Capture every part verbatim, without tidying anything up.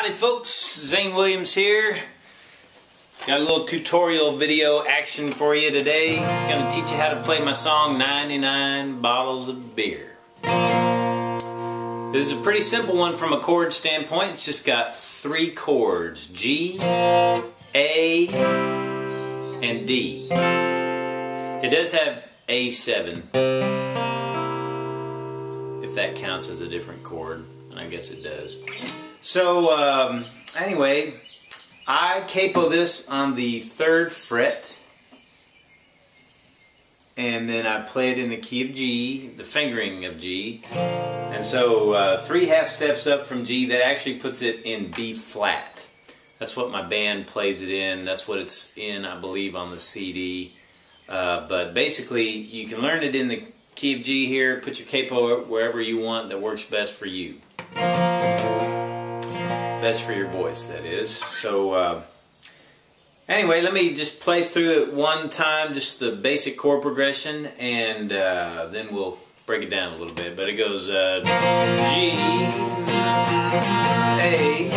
Howdy folks, Zane Williams here. Got a little tutorial video action for you today. I'm going to teach you how to play my song ninety-nine Bottles of Beer. This is a pretty simple one from a chord standpoint. It's just got three chords, G, A, and D. It does have A seven, if that counts as a different chord, and I guess it does. So um, anyway, I capo this on the third fret, and then I play it in the key of G, the fingering of G, and so uh, three half steps up from G, that actually puts it in B flat. That's what my band plays it in, that's what it's in, I believe, on the C D, uh, but basically you can learn it in the key of G here, put your capo wherever you want that works best for you. Best for your voice, that is. So uh, anyway, let me just play through it one time, just the basic chord progression, and uh, then we'll break it down a little bit. But it goes uh, G, A,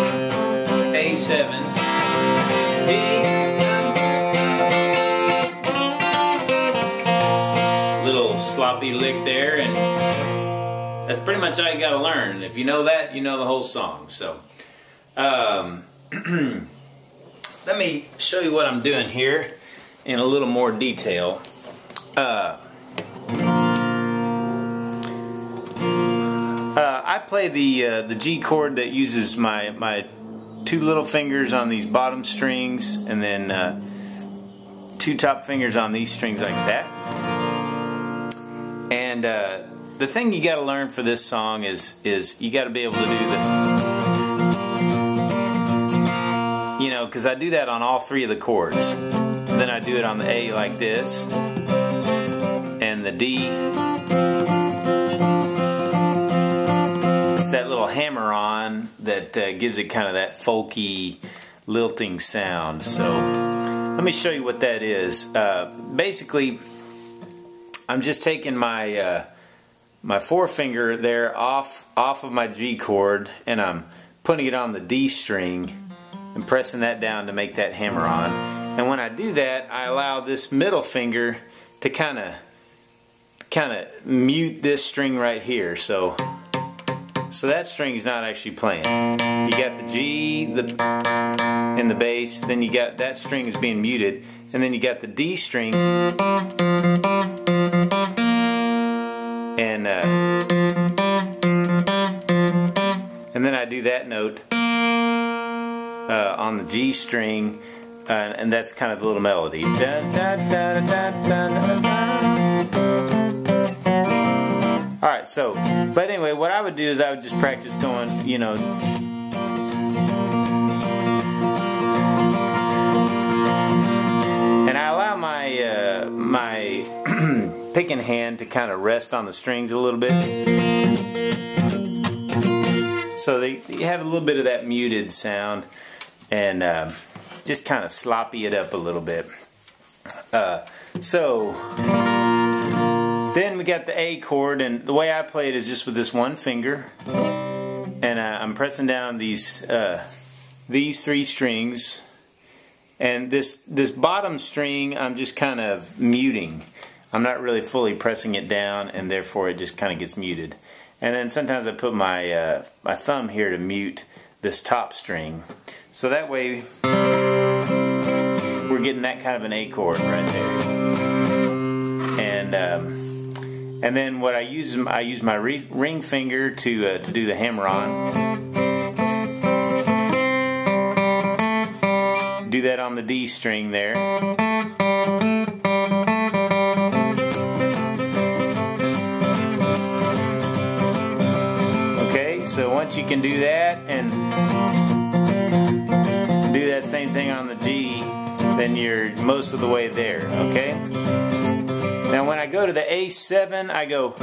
A seven, D. Little sloppy lick there, and that's pretty much all you gotta learn. If you know that, you know the whole song. So Um, let me show you what I'm doing here in a little more detail. Uh, uh, I play the uh, the G chord that uses my my two little fingers on these bottom strings, and then uh, two top fingers on these strings like that. And uh, the thing you got to learn for this song is is you got to be able to do the You know, because I do that on all three of the chords. Then I do it on the A like this, and the D. It's that little hammer-on that uh, gives it kind of that folky, lilting sound. So, let me show you what that is. Uh, basically, I'm just taking my uh, my forefinger there off off of my G chord, and I'm putting it on the D string. And pressing that down to make that hammer on. And when I do that, I allow this middle finger to kind of kind of mute this string right here. So so that string's not actually playing. You got the G, the and the bass, then you got that string is being muted, and then you got the D string. And uh, and then I do that note Uh, on the G string, uh, and that's kind of the little melody. Alright, so, but anyway, what I would do is I would just practice going, you know, and I allow my, uh, my picking hand to kind of rest on the strings a little bit. So they, they have a little bit of that muted sound. And uh, just kind of sloppy it up a little bit. Uh, so then we got the A chord, and the way I play it is just with this one finger, and uh, I'm pressing down these uh, these three strings, and this this bottom string I'm just kind of muting. I'm not really fully pressing it down, and therefore it just kind of gets muted. And then sometimes I put my uh, my thumb here to mute this top string. So that way, we're getting that kind of an A chord right there. And um, and then what I use, I use my re ring finger to uh, to do the hammer-on. Do that on the D string there. Okay, so once you can do that and do that same thing on the G, then you're most of the way there, okay? Now when I go to the A seven, I go...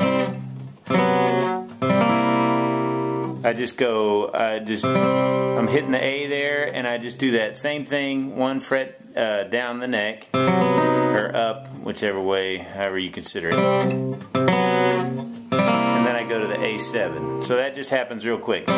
I just go, I just, I'm hitting the A there, and I just do that same thing, one fret uh, down the neck, or up, whichever way, however you consider it. And then I go to the A seven. So that just happens real quick.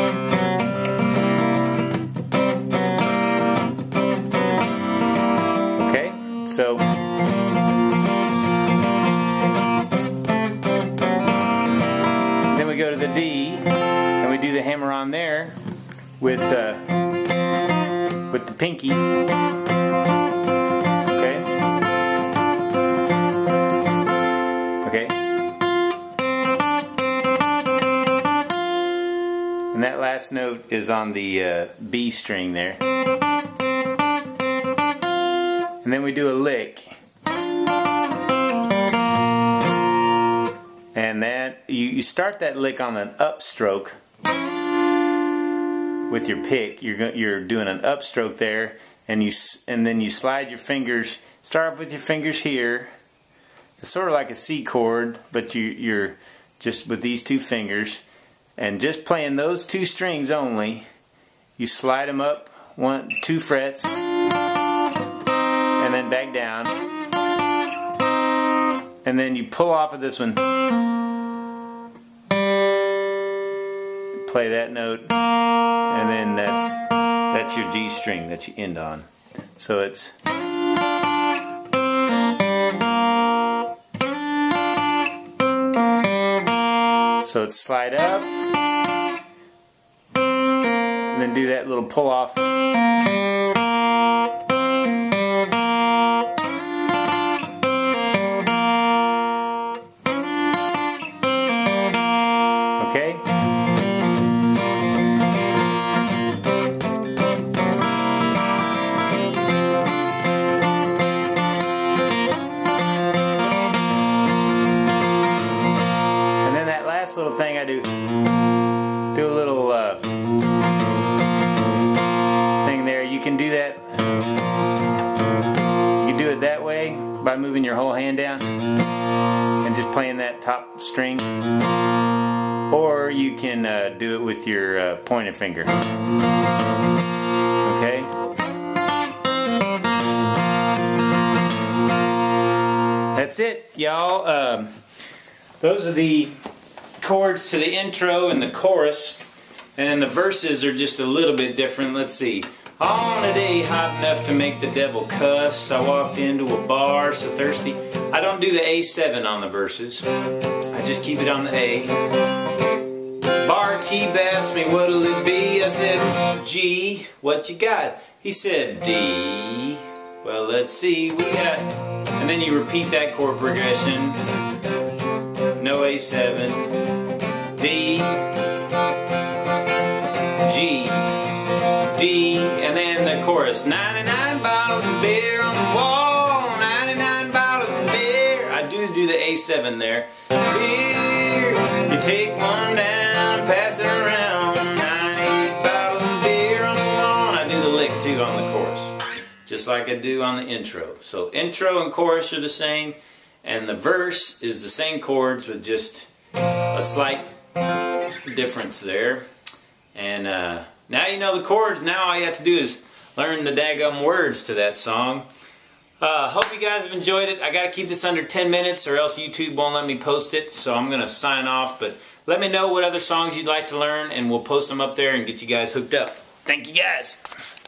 So then we go to the D and we do the hammer on there with uh, with the pinky. Okay. Okay. And that last note is on the uh, B string there. And then we do a lick. And that you, you start that lick on an upstroke with your pick. You're you're doing an upstroke there, and you and then you slide your fingers. Start off with your fingers here. It's sort of like a C chord, but you you're just with these two fingers. And just playing those two strings only, you slide them up one, two frets, and then back down, and then you pull off of this one, play that note, and then that's that's your G string that you end on. So it's so it's slide up. And then do that little pull off. Okay? And then that last little thing I do, do a little uh, you can do that. You can do it that way by moving your whole hand down and just playing that top string, or you can uh, do it with your uh, pointer finger. Okay. That's it, y'all. Um, those are the chords to the intro and the chorus, and then the verses are just a little bit different. Let's see. On a day hot enough to make the devil cuss, I walked into a bar so thirsty. I don't do the A seven on the verses. I just keep it on the A. Barkeep asked me what'll it be. I said, G, what you got? He said, D. Well, let's see, we got... And then you repeat that chord progression. No A seven. D. G. D, and then the chorus. ninety-nine bottles of beer on the wall, ninety-nine bottles of beer. I do do the A seven there. Beer, you take one down, pass it around. ninety-eight bottles of beer on the wall. And I do the lick too on the chorus, just like I do on the intro. So intro and chorus are the same, and the verse is the same chords with just a slight difference there. And uh, now you know the chords. Now all you have to do is learn the daggum words to that song. Uh, hope you guys have enjoyed it. I got to keep this under ten minutes or else YouTube won't let me post it. So I'm going to sign off. But let me know what other songs you'd like to learn and we'll post them up there and get you guys hooked up. Thank you guys.